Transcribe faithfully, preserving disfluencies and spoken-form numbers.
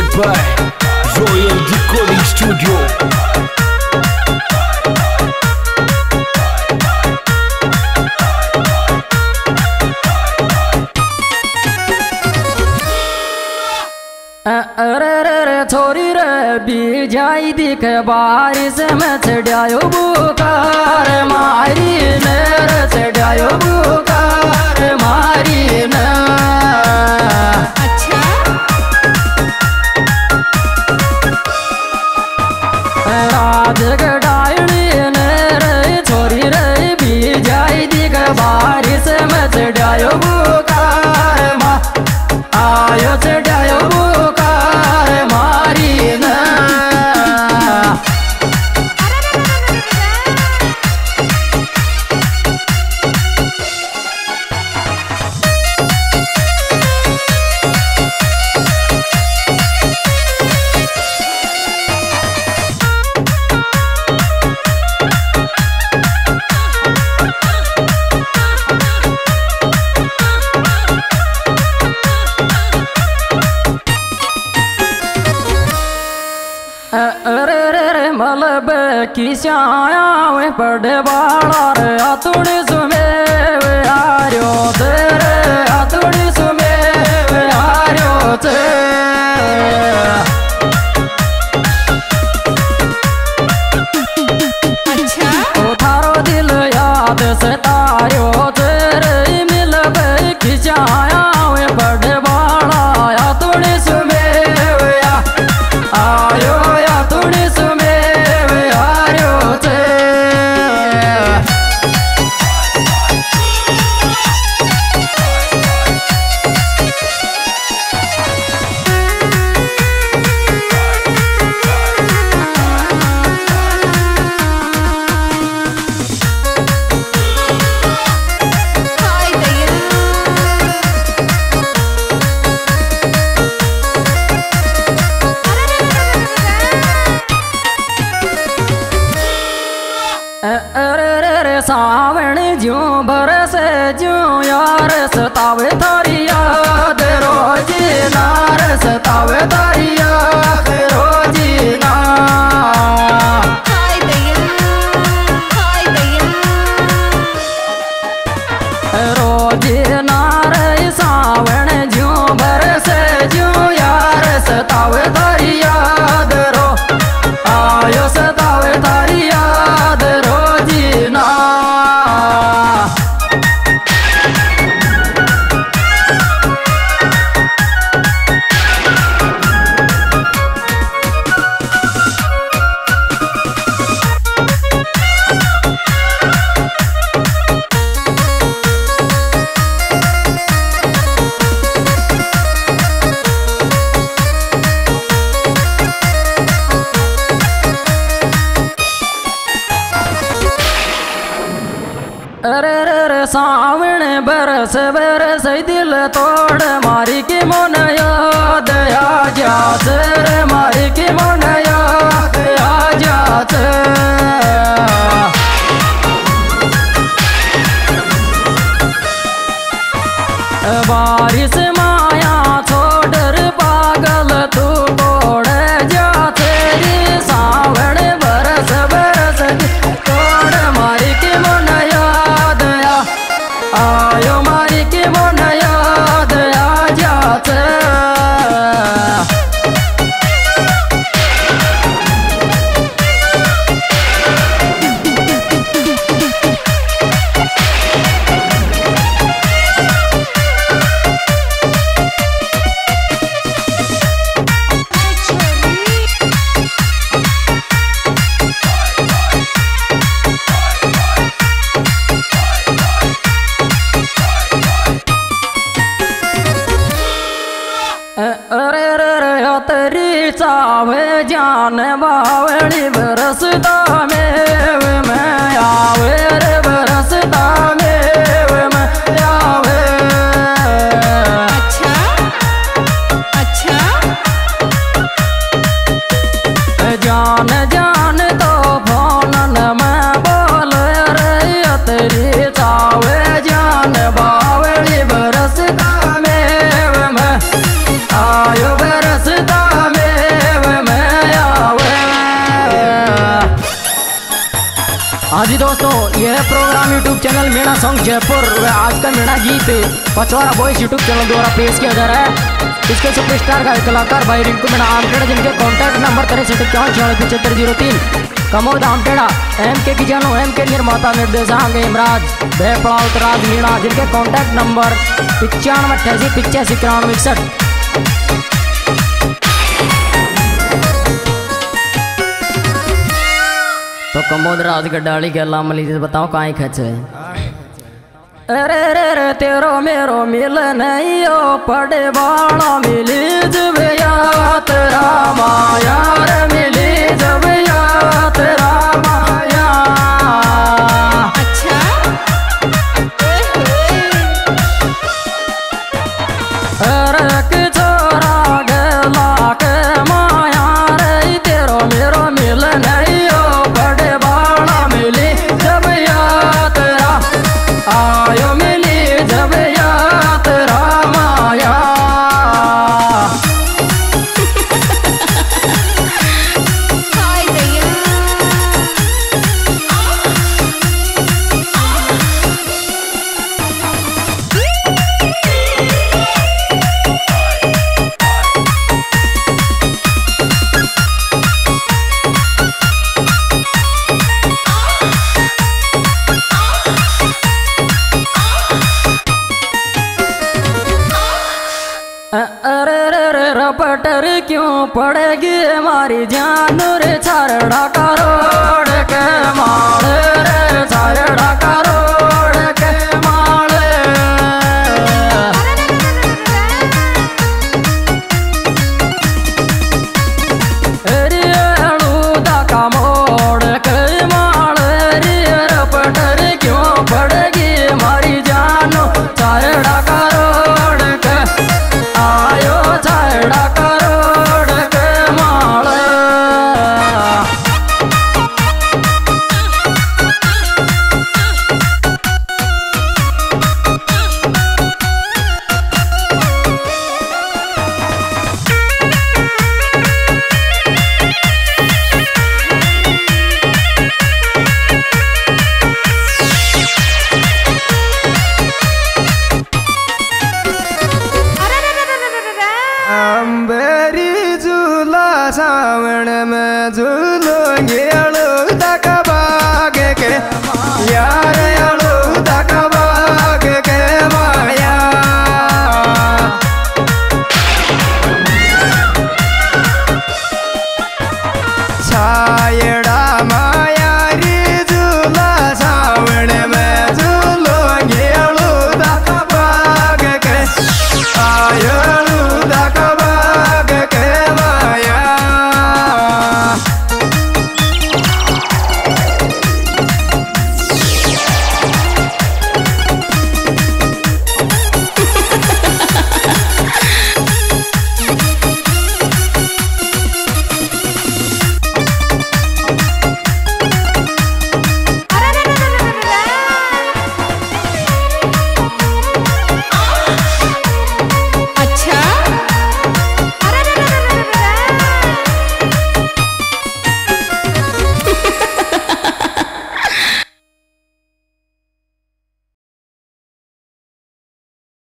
Music by royal recording studio. अरे रे रे थोड़ी रे बीजाई दिख बारिश में चढ़ायो बुकार मारी ने रे चढ़ायो बुकार मारी ने। अच्छा राज गडायणी ने रे थोड़ी रे बीजाई दिख बारिश में चढ़ायो बुकार मा आयो चढ़ायो बुकार मारी ना। किसाया पड़े बाड़ा रे आतुड़ी सुमे आर्यो तेरे आतुड़ी सुमे आर्यो ते थारो दिल याद से तारो तेरे मिलबे किसाया पड़े बाड़ा आतुड़ी सुमे आयो आतुड़ी सुमे सावन ज्यो बरस ज्यो यार सतावे तारी याद रोज नार सतावे तारी याद रोज ना। रोज नार सावन ज्यो बरस ज्यो यार सतावे तारी याद रो आयो सतावे तारी याद रोज ना। सावन बरस बरस दिल तोड़ मारी की मन याद आ जात रे मारी की मन याद आ जात। बारिश माया छोड़ रे पागल तू तोड़ जात रे सावन बरस बरस तोड़ मारी की मन याद आयो मारी के मन याद आ जात। जान बावली बरसता मेव में आवे रे बरसता मेव में आवे। अच्छा अच्छा जान जान तो फोनन में बोल रे तेरी तावे जान बावली बरसता मेव में आयो बरसता। मेरा programme YouTube channel Meena song Jaipur व आज का मीणा गीत पचौरा बॉयज यूट्यूब चैनल द्वारा पेश किया जा रहा है। इसके सुपरस्टार गायक कलाकार भाई रिंकू मीणा आमखेड़ा, जिनके कॉन्टैक्ट नंबर तरह से तिरसठ जीरो तीन, कमोद आमखेड़ा, एम के किजानो, एम के निर्माता निर्देशांग इमराज भैपड़ा उत्तराज मीणा, जिनके कॉन्टैक्ट नंबर पचानवे अट्ठासी पचासी तिरानवे इकसठ। तो कमोद राज के डाली के अल्लाह मलिक बताओ कहाँ खच है। अरे रे रे तेरो मेरो मिल नहीं हो पड़े बाड़ा मिली जब याद रामा यार मिली जब याद रामा यार। अच्छा अरे किचोरा गला के माया रे तेरो मेरो मिल नहीं हो बड़े बाड़ा मिली जब यात्रा आयो मिली जब यात्रा माया। पटर क्यों पड़ेगी हमारी जान रे छारड़ा का रोड के माल रे छारड़ा का रोड के माल। अरेदा का मोड़ के माल रे पटर क्यों पड़ेगी हमारी जान छारड़ा का रोड के आयो छारड़ा सावण में झूलोंगे।